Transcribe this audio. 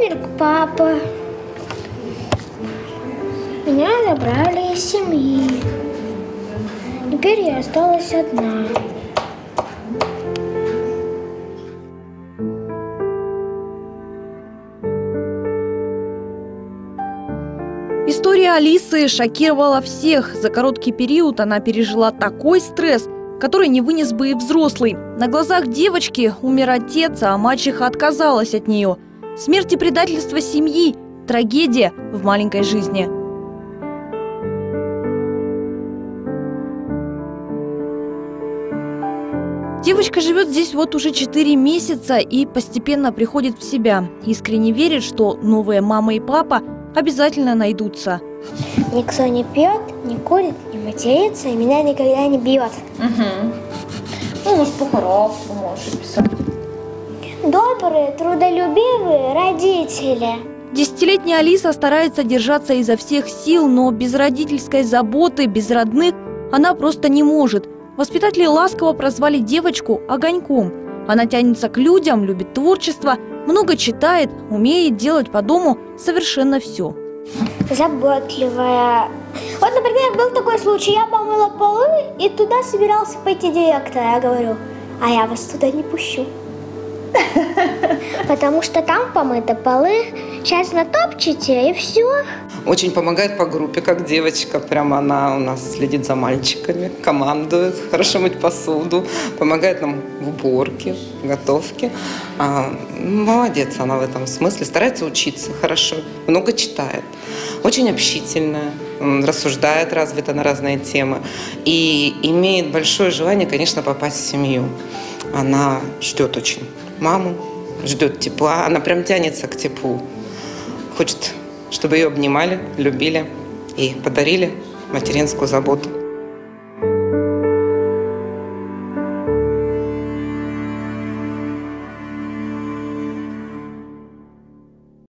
умер папа. Меня забрали из семьи. Теперь я осталась одна. История Алисы шокировала всех. За короткий период она пережила такой стресс, который не вынес бы и взрослый. На глазах девочки умер отец, а мачеха отказалась от нее. Смерть и предательство семьи – трагедия в маленькой жизни. Девочка живет здесь вот уже 4 месяца и постепенно приходит в себя. Искренне верит, что новые мама и папа обязательно найдутся. Никто не пьет, не курит, не матерится, и меня никогда не бьет. Угу. Ну, может, по-хорошему, может, писать. Добрые, трудолюбивые родители. 10-летняя Алиса старается держаться изо всех сил, но без родительской заботы, без родных она просто не может. Воспитатели ласково прозвали девочку «огоньком». Она тянется к людям, любит творчество, много читает, умеет делать по дому совершенно все. Заботливая. Вот, например, был такой случай. Я помыла полы, и туда собирался пойти директор. Я говорю, а я вас туда не пущу. Потому что там помыты полы. Сейчас натопчете, и все. Очень помогает по группе, как девочка. Прямо она у нас следит за мальчиками, командует, хорошо мыть посуду, помогает нам в уборке, в готовке. Молодец она в этом смысле. Старается учиться хорошо, много читает. Очень общительная, рассуждает развито на разные темы. И имеет большое желание, конечно, попасть в семью. Она ждет очень маму, ждет тепла. Она прям тянется к теплу. Хочет, чтобы ее обнимали, любили и подарили материнскую заботу.